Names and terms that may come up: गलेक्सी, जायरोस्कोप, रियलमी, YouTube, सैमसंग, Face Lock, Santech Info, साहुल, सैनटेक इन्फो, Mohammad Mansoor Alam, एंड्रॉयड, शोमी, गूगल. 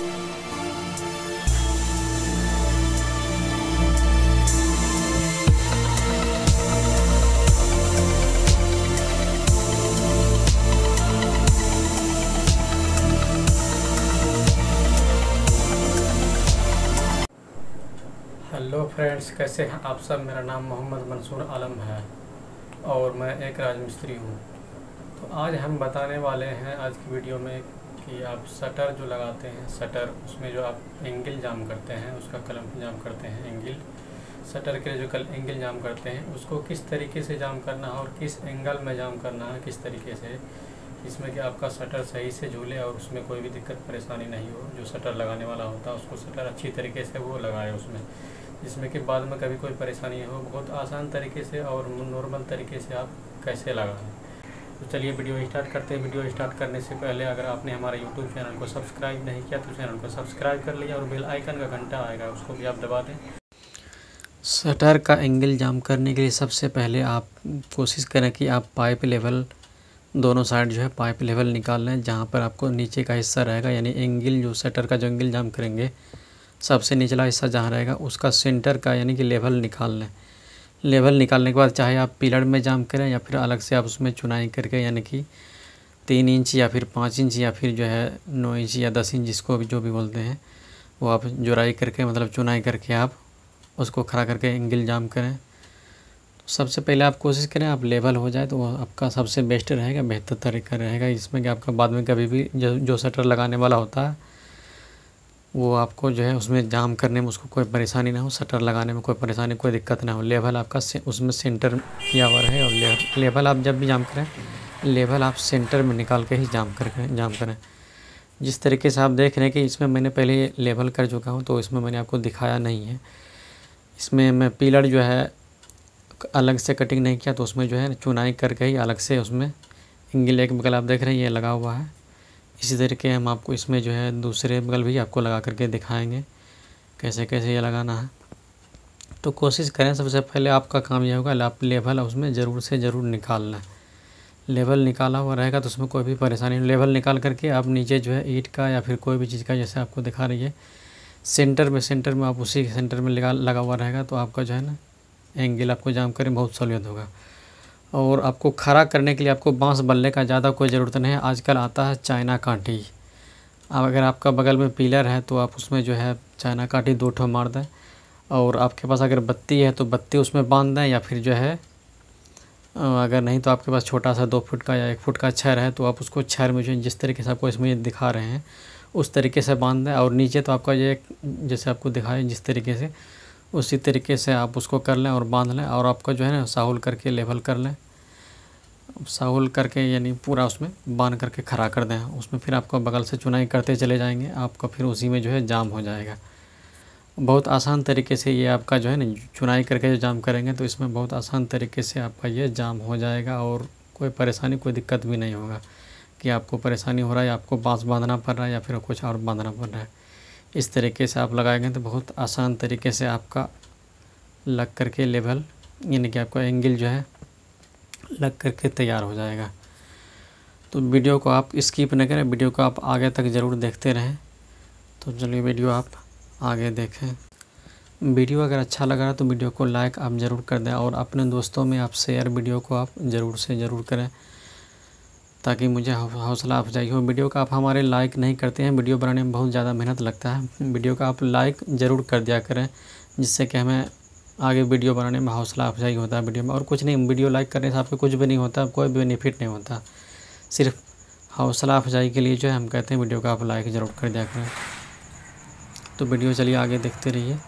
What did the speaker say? Hello friends, कैसे हैं आप सब। मेरा नाम मोहम्मद मंसूर आलम है और मैं एक राजमिस्त्री हूँ। तो आज हम बताने वाले हैं आज की वीडियो में कि आप शटर जो लगाते हैं, शटर उसमें जो आप एंगल जाम करते हैं, उसका कलम जाम करते हैं, एंगल शटर के जो एंगल जाम करते हैं उसको किस तरीके से जाम करना है और किस एंगल में जाम करना है, किस तरीके से, जिसमें कि आपका शटर सही से झूले और उसमें कोई भी दिक्कत परेशानी नहीं हो। जो शटर लगाने वाला होता है उसको शटर अच्छी तरीके से वो लगाए उसमें, जिसमें कि बाद में कभी कोई परेशानी हो। बहुत आसान तरीके से और नॉर्मल तरीके से आप कैसे लगाएं। तो चलिए वीडियो स्टार्ट करते हैं। वीडियो स्टार्ट करने से पहले अगर आपने हमारे YouTube चैनल को सब्सक्राइब नहीं किया तो चैनल को सब्सक्राइब कर लिया और बेल आइकन का घंटा आएगा उसको भी आप दबा दें। शटर का एंगल जाम करने के लिए सबसे पहले आप कोशिश करें कि आप पाइप लेवल, दोनों साइड जो है पाइप लेवल निकाल लें, जहाँ पर आपको नीचे का हिस्सा रहेगा, यानी एंगल जो शटर का जो एंगल जाम करेंगे सबसे निचला हिस्सा जहाँ रहेगा उसका सेंटर का यानी कि लेवल निकाल लें। लेवल निकालने के बाद चाहे आप पिलर में जाम करें या फिर अलग से आप उसमें चुनाई करके, यानी कि 3 इंच या फिर 5 इंच या फिर जो है 9 इंच या 10 इंच, जिसको जो भी बोलते हैं वो आप जुराई करके, मतलब चुनाई करके आप उसको खड़ा करके एंगल जाम करें। तो सबसे पहले आप कोशिश करें आप लेवल हो जाए तो वो आपका सबसे बेस्ट रहेगा, बेहतर तरीका रहेगा, इसमें कि आपका बाद में कभी भी जो शटर लगाने वाला होता है वो आपको जो है उसमें जाम करने में उसको कोई परेशानी ना हो, शटर लगाने में कोई परेशानी, कोई दिक्कत ना हो। लेवल आपका उसमें सेंटर किया हुआ है और लेवल आप जब भी जाम करें लेवल आप सेंटर में निकाल के ही जाम करें। जिस तरीके से आप देख रहे हैं कि इसमें मैंने पहले लेवल कर चुका हूँ तो इसमें मैंने आपको दिखाया नहीं है। इसमें मैं पिलर जो है अलग से कटिंग नहीं किया तो उसमें जो है चुनाई करके ही अलग से उसमें एंगल, एक बगल आप देख रहे हैं ये लगा हुआ है, इसी तरीके हम आपको इसमें जो है दूसरे बगल भी आपको लगा करके दिखाएंगे कैसे कैसे ये लगाना है। तो कोशिश करें सबसे पहले आपका काम यह होगा आप लेवल उसमें ज़रूर से ज़रूर निकालना। लेवल निकाला हुआ रहेगा तो उसमें कोई भी परेशानी, लेवल निकाल करके आप नीचे जो है ईंट का या फिर कोई भी चीज़ का, जैसे आपको दिखा रही है, सेंटर में आप उसी के सेंटर में लगा हुआ रहेगा तो आपका जो है ना एंगल आपको जाम करने में बहुत सहूलियत होगा। और आपको खड़ा करने के लिए आपको बांस बल्ले का ज़्यादा कोई ज़रूरत नहीं है। आजकल आता है चाइना कांटी, अब अगर आपका बगल में पिलर है तो आप उसमें जो है चाइना कांटी 2 ठो मार दें और आपके पास अगर बत्ती है तो बत्ती उसमें बांध दें, या फिर जो है अगर नहीं तो आपके पास छोटा सा 2 फुट का या 1 फुट का छर है तो आप उसको छर में जो जिस तरीके से आपको इसमें दिखा रहे हैं उस तरीके से बांध दें और नीचे तो आपका ये जैसे आपको दिखाया जिस तरीके से उसी तरीके से आप उसको कर लें और बांध लें और आपका जो है ना साहुल करके लेवल कर लें, साहुल करके यानी पूरा उसमें बांध करके खड़ा कर दें। उसमें फिर आपको बगल से चुनाई करते चले जाएंगे, आपका फिर उसी में जो है जाम हो जाएगा। बहुत आसान तरीके से ये आपका जो है ना चुनाई करके जाम करेंगे तो इसमें बहुत आसान तरीके से आपका ये जाम हो जाएगा और कोई परेशानी, कोई दिक्कत भी नहीं होगा कि आपको परेशानी हो रहा है, आपको बाँस बांधना पड़ रहा है या फिर कुछ और बांधना पड़ रहा है। इस तरीके से आप लगाएंगे तो बहुत आसान तरीके से आपका लग करके लेवल यानी कि आपका एंगल जो है लग करके तैयार हो जाएगा। तो वीडियो को आप स्किप न करें, वीडियो को आप आगे तक ज़रूर देखते रहें। तो चलिए वीडियो आप आगे देखें। वीडियो अगर अच्छा लगा तो वीडियो को लाइक आप ज़रूर कर दें और अपने दोस्तों में आप शेयर वीडियो को आप ज़रूर से ज़रूर करें ताकि मुझे हौसला अफजाई हो। वीडियो का आप हमारे लाइक नहीं करते हैं, वीडियो बनाने में बहुत ज़्यादा मेहनत लगता है, वीडियो का आप लाइक ज़रूर कर दिया करें जिससे कि हमें आगे वीडियो बनाने में हौसला अफजाई होता है वीडियो में। और कुछ नहीं, वीडियो लाइक करने से आपको कुछ भी नहीं होता, कोई बेनिफिट नहीं होता, सिर्फ हौसला अफजाई के लिए जो है हम कहते हैं वीडियो का आप लाइक ज़रूर कर दिया करें। तो वीडियो चलिए आगे देखते रहिए।